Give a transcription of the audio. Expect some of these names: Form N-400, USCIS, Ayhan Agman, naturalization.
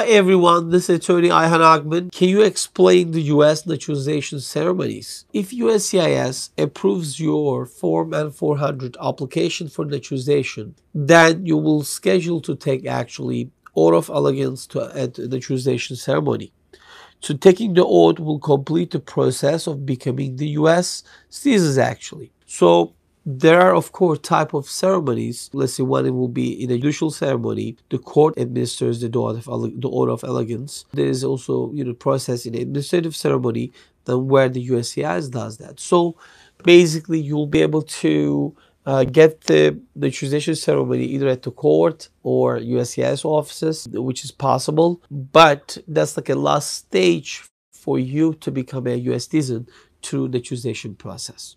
Hi everyone, this is attorney Ayhan Agman. Can you explain the U.S. naturalization ceremonies? If USCIS approves your Form N-400 application for naturalization, then you will schedule to take actually oath of allegiance at the naturalization ceremony. So taking the oath will complete the process of becoming the U.S. citizen actually. So there are, of course, type of ceremonies. Let's say one, it will be in a judicial ceremony. The court administers the oath of allegiance. There is also, process in administrative ceremony than where the USCIS does that. So basically, you'll be able to get the naturalization ceremony either at the court or USCIS offices, which is possible. But that's like a last stage for you to become a U.S. citizen through the naturalization process.